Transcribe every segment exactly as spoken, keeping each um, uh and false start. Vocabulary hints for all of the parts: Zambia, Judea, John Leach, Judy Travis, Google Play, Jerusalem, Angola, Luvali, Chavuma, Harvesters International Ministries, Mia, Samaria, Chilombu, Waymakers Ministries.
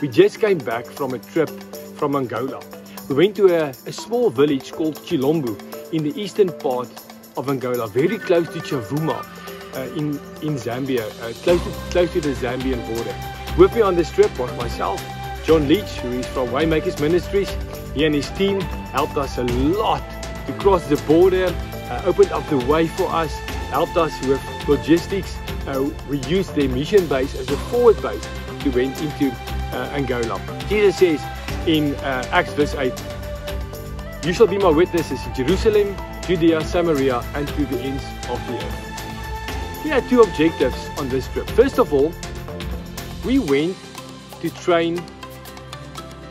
We just came back from a trip from Angola. We went to a, a small village called Chilombu in the eastern part of Angola, very close to Chavuma uh, in, in Zambia, uh, close, to, close to the Zambian border. With me on this trip was myself, John Leach, who is from Waymakers Ministries. He and his team helped us a lot to cross the border, uh, opened up the way for us, helped us with logistics. Uh, we used their mission base as a forward base to went into uh, Angola. Jesus says in uh, Acts verse eight, "You shall be my witnesses in Jerusalem, Judea, Samaria, and to the ends of the earth." We had two objectives on this trip. First of all, we went to train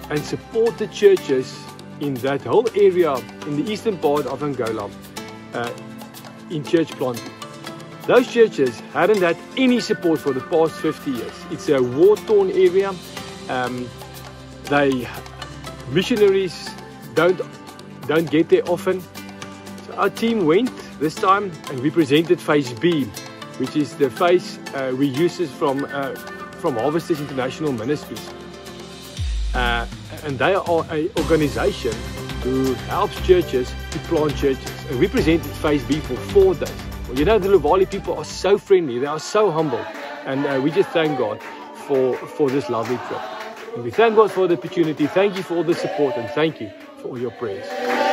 and support the churches in that whole area in the eastern part of Angola uh, in church planting. Those churches hadn't had any support for the past fifty years. It's a war-torn area. Um, they missionaries don't don't get there often. Our team went this time and we presented phase B, which is the phase uh, we uses from uh, from Harvesters International Ministries, uh, and they are an organisation who helps churches to plant churches. And we presented phase B for four days. Well, you know, the Luvali people are so friendly, they are so humble, and uh, we just thank God for for this lovely trip. And we thank God for the opportunity. Thank you for all the support, and thank you for all your prayers.